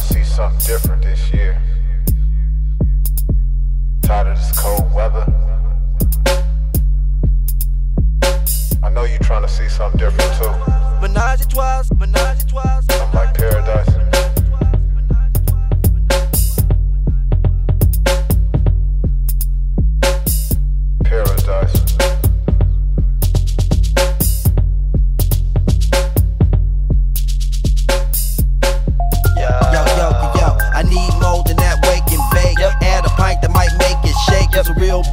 to see something different this year. Tired of this cold weather. I know you trying to see something different too. Menage a trois, menage a trois. I'm like paradise.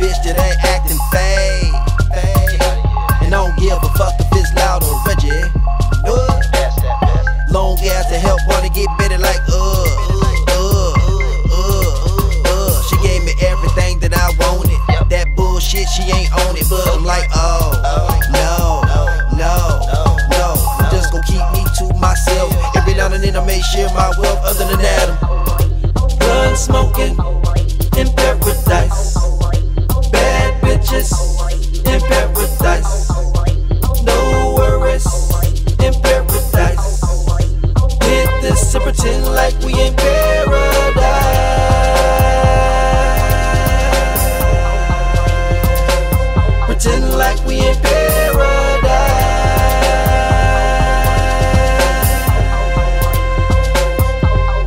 Bitch that ain't acting fake, and I don't give a fuck if it's loud or wretched. Long ass to help wanna get better like She gave me everything that I wanted. That bullshit she ain't on it, but I'm like oh no. I'm just gon' keep me to myself. Every now and then I may share my wealth. Other than that, I'm gun smoking in paradise. In paradise, no worries. In paradise, hit this and pretend like we in paradise. Pretend like we in paradise.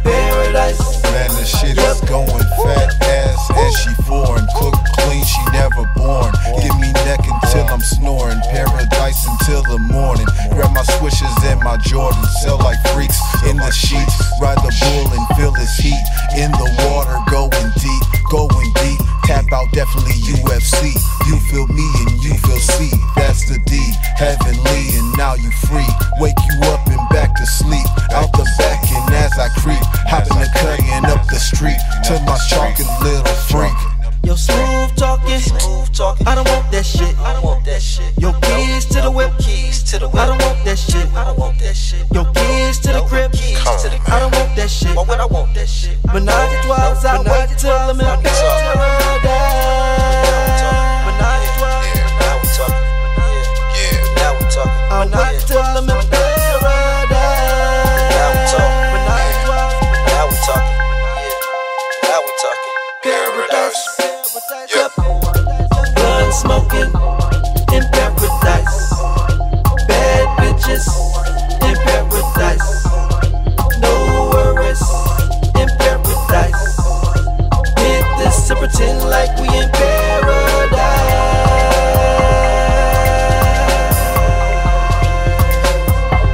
Paradise. Man, this shit is going fat ass, and she foreign cook. She never born. Give me neck until I'm snoring. Paradise until the morning. Grab my swishes and my Jordans. Sell like freaks in the sheets. Ride the bull and feel his heat. In the water, going deep, going deep. Tap out, definitely UFC. You feel me and you feel C. That's the D. Heavenly, and now you free. Wake you up and back to sleep. Out the back, and as I creep, hopping the cutting up the street to my chocolate little freak. Yo, smooth talking, I don't want that shit. Yo, keys to the whip, I don't want that shit. Yo, keys to the crib, I don't want that shit. Why would I want that shit? Menage a trois, I wait till I'm in paradise. Menage a trois, now we talking. Now we talking. I wait till I'm in paradise. Now we talking. Menage a trois, now we talking. Now we talking. Paradise. Yep. Gun smoking in paradise. Bad bitches in paradise. No worries in paradise. Hit this and pretend like we in paradise.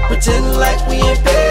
Pretend like we in paradise.